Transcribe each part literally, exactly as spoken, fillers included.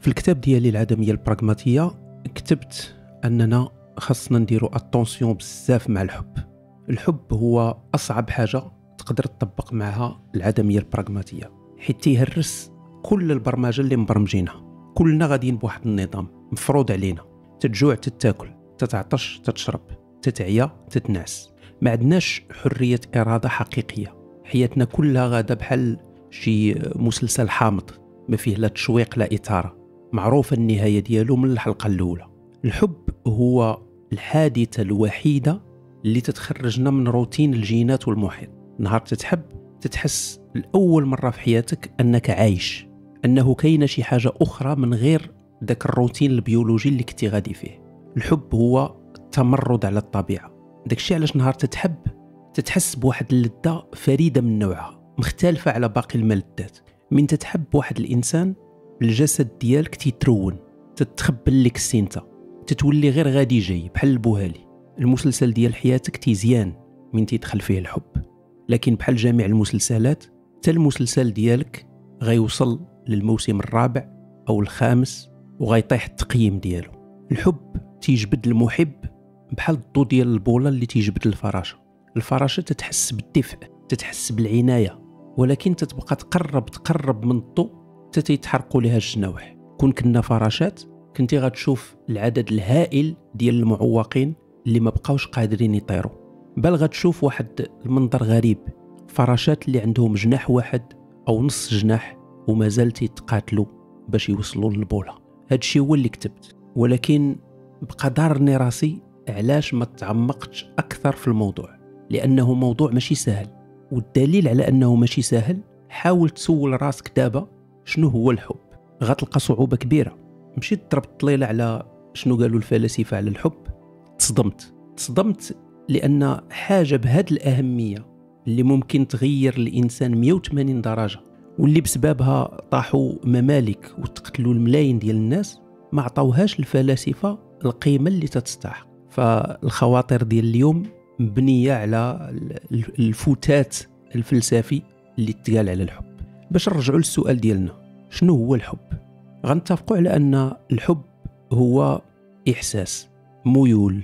في الكتاب ديالي العدمية البراغماتية كتبت أننا خاصنا نديرو اتونسيون بزاف مع الحب. الحب هو أصعب حاجة تقدر تطبق معها العدمية البراغماتية، حيت تيهرس كل البرمجة اللي مبرمجينها. كلنا غاديين بواحد النظام مفروض علينا، تتجوع تتاكل، تتعطش تتشرب، تتعيا تتنعس، ما عندناش حرية إرادة حقيقية. حياتنا كلها غادا بحال شي مسلسل حامض ما فيه لا تشويق لا إثارة، معروفة النهاية ديالو من الحلقة الأولى. الحب هو الحادثة الوحيدة اللي تتخرجنا من روتين الجينات والمحيط. نهار تتحب تتحس الأول مرة في حياتك أنك عايش، أنه كاينة شي حاجة أخرى من غير ذاك الروتين البيولوجي اللي كنتي غادي فيه. الحب هو التمرد على الطبيعة، داكشي علاش نهار تتحب تتحس بواحد اللذة فريدة من نوعها، مختلفة على باقي الملذات. من تتحب واحد الإنسان الجسد ديالك تيترون، تتخبل لك السينتا، تتولي غير غادي جاي بحال البوهالي. المسلسل ديال حياتك تيزيان من تيدخل فيه الحب، لكن بحال جميع المسلسلات حتى المسلسل ديالك غيوصل للموسم الرابع أو الخامس وغيطيح التقييم ديالو. الحب تيجبد المحب بحال الضو ديال البوله اللي تيجبد الفراشه. الفراشه تتحس بالدفء، تتحس بالعنايه، ولكن تتبقى تقرب تقرب من الضو حتى تيتحرقوا لها الجناوح. كون كنا فراشات كنتي غتشوف العدد الهائل ديال المعوقين اللي ما بقاوش قادرين يطيروا، بل غتشوف واحد المنظر غريب، فراشات اللي عندهم جناح واحد او نص جناح ومازال تيتقاتلوا باش يوصلوا للبوله. هادشي هو اللي كتبت، ولكن بقى ضارني راسي علاش ما تعمقتش أكثر في الموضوع، لأنه موضوع ماشي سهل. والدليل على أنه ماشي سهل، حاول تسول راسك دابا شنو هو الحب، غتلقى صعوبة كبيرة. مشيت ضربت طليلة على شنو قالوا الفلاسفة على الحب، تصدمت تصدمت لأن حاجة بهاد الأهمية اللي ممكن تغير الإنسان مية وثمانين درجة، واللي بسببها طاحوا ممالك وتقتلوا الملايين ديال الناس، ما عطاوهاش الفلاسفة القيمة اللي تتستحق. فالخواطر ديال اليوم مبنية على الفتات الفلسفي اللي تقال على الحب. باش نرجعوا للسؤال ديالنا شنو هو الحب، غنتفقوا على أن الحب هو إحساس، ميول،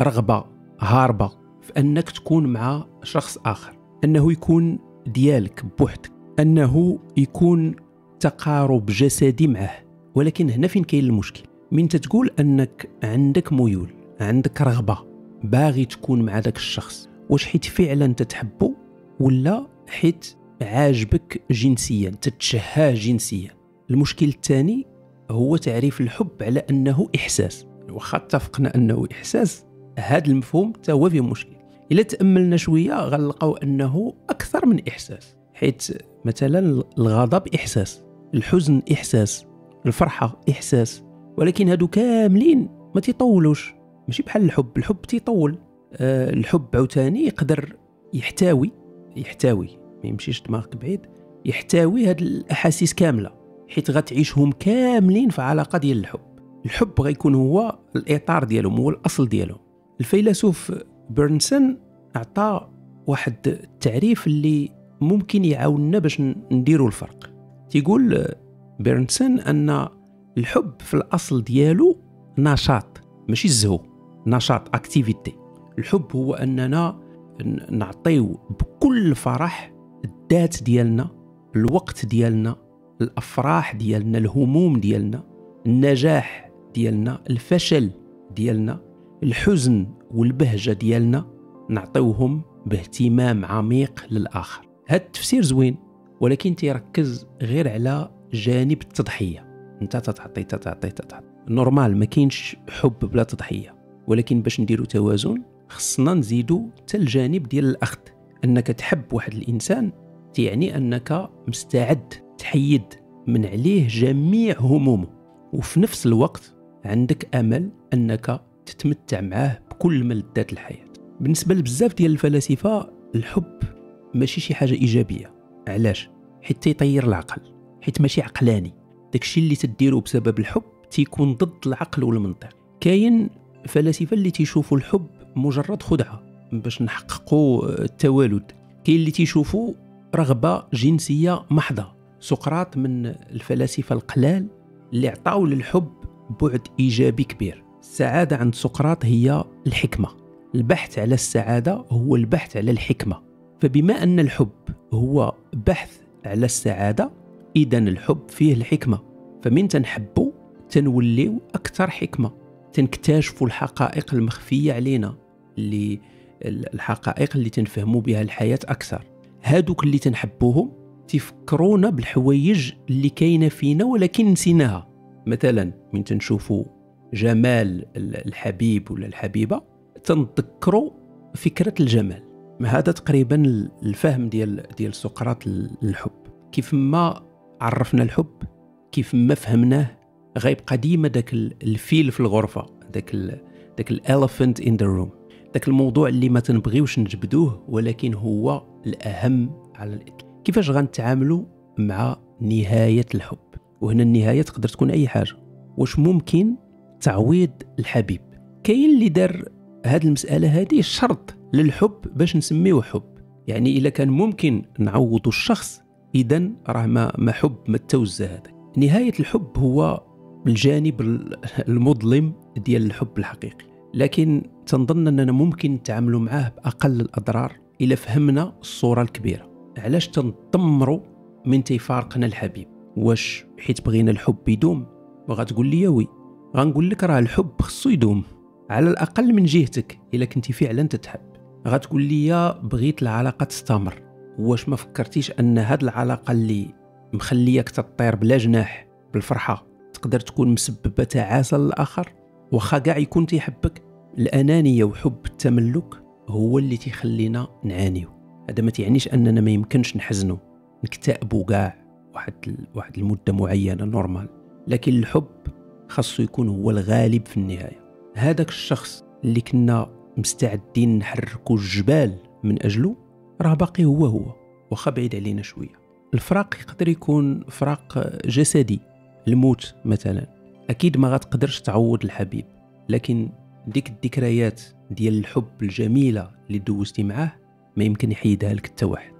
رغبة، هاربة في أنك تكون مع شخص آخر، أنه يكون ديالك بوحدك، أنه يكون تقارب جسدي معه. ولكن هنا فين كاين المشكل، من تتقول أنك عندك ميول، عندك رغبة، باغي تكون مع ذاك الشخص، واش حيت فعلا تتحبه ولا حيت عاجبك جنسيا، تتشهاه جنسيا؟ المشكل الثاني هو تعريف الحب على أنه إحساس. وخا اتفقنا أنه إحساس، هذا المفهوم تا هو فيه مشكل. إلا تأملنا شوية غنلقاو أنه أكثر من إحساس، حيت مثلا الغضب إحساس، الحزن إحساس، الفرحة إحساس، ولكن هادو كاملين ما تيطولوش، ماشي بحال الحب. الحب تيطول. أه الحب عاوتاني يقدر يحتوي يحتوي ما يمشيش دماغك بعيد، يحتوي هاد الأحاسيس كاملة، حيت غتعيشهم كاملين في علاقة ديال الحب. الحب غيكون هو الإطار ديالهم، هو الأصل ديالهم. الفيلسوف بيرنسون أعطى واحد التعريف اللي ممكن يعاوننا باش نديرو الفرق. تيقول بيرنسون أن الحب في الأصل ديالو نشاط، ماشي الزهو، نشاط، اكتيفيتي. الحب هو أننا نعطيو بكل فرح الذات ديالنا، الوقت ديالنا، الأفراح ديالنا، الهموم ديالنا، النجاح ديالنا، الفشل ديالنا، الحزن والبهجة ديالنا، نعطيوهم باهتمام عميق للآخر. هاد التفسير زوين، ولكن تيركز غير على جانب التضحية. انت تتعطي تتعطي تتعطي نورمال، ما كاينش حب بلا تضحيه، ولكن باش نديرو توازن خصنا نزيدو حتى الجانب ديال الاخذ. انك تحب واحد الانسان تيعني انك مستعد تحيد من عليه جميع همومه، وفي نفس الوقت عندك امل انك تتمتع معاه بكل ملذات الحياه. بالنسبه لبزاف ديال الفلاسفه الحب ماشي شي حاجه ايجابيه. علاش؟ حيت تيطير العقل، حيت ماشي عقلاني. داكشي اللي تديرو بسبب الحب تيكون ضد العقل والمنطق. كاين فلاسفه اللي تيشوفوا الحب مجرد خدعه باش نحققوا التوالد، كاين اللي تيشوفوا رغبه جنسيه محضه. سقراط من الفلاسفه القلال اللي عطاو للحب بعد إيجابي كبير. السعادة عند سقراط هي الحكمة، البحث على السعادة هو البحث على الحكمة. فبما أن الحب هو بحث على السعادة، إذا الحب فيه الحكمة. فمن تنحبو تنوليو أكثر حكمة، تنكتشفوا الحقائق المخفية علينا، اللي الحقائق اللي تنفهموا بها الحياة أكثر. هادوك اللي تنحبوهم تفكرونا بالحوايج اللي كاينة فينا ولكن نسيناها. مثلا من تنشوفوا جمال الحبيب ولا الحبيبة تنتذكروا فكرة الجمال. هذا تقريبا الفهم ديال ديال سقراط الحب. كيف ما عرفنا الحب، كيف ما فهمناه، غيبقى ديما داك الفيل في الغرفة، داك داك الالفنت ان ذا روم، داك الموضوع اللي ما تنبغيوش نجبدوه ولكن هو الأهم على الإطلاق. كيفاش غنتعاملوا مع نهاية الحب؟ وهنا النهاية تقدر تكون أي حاجة. واش ممكن تعويض الحبيب؟ كاين اللي دار هاد المسألة هذه شرط للحب باش نسميه حب، يعني إلا كان ممكن نعوضوا الشخص إذا راه ما ما حب ما التوزة هذا. نهاية الحب هو الجانب المظلم ديال الحب الحقيقي، لكن تنظن أننا ممكن نتعاملوا معاه بأقل الأضرار إلا فهمنا الصورة الكبيرة. علاش تنطمروا من تيفارقنا الحبيب؟ واش حيت بغينا الحب يدوم؟ وغتقول لي وي، غنقول لك راه الحب خصو يدوم على الأقل من جهتك إلا كنتي فعلا تتحب. غتقول لي بغيت العلاقة تستمر، واش ما فكرتيش أن هاد العلاقة اللي مخليك تطير بلا جناح بالفرحة تقدر تكون مسببة تعاسة للآخر؟ وخا كاع يكون تيحبك، الأنانية وحب التملك هو اللي تيخلينا نعانيو. هذا ما تيعنيش أننا ما يمكنش نحزنوا نكتئبوا كاع واحد واحد المدة معينة نورمال، لكن الحب خاصو يكون هو الغالب في النهاية. هذاك الشخص اللي كنا مستعدين نحركوا الجبال من أجله راه باقي هو هو، واخا بعيد علينا شوية. الفراق يقدر يكون فراق جسدي، الموت مثلا، أكيد ما غتقدرش تعوض الحبيب، لكن ديك الذكريات ديال الحب الجميلة اللي دوزتي معاه ما يمكن يحيدها لك حتى واحد.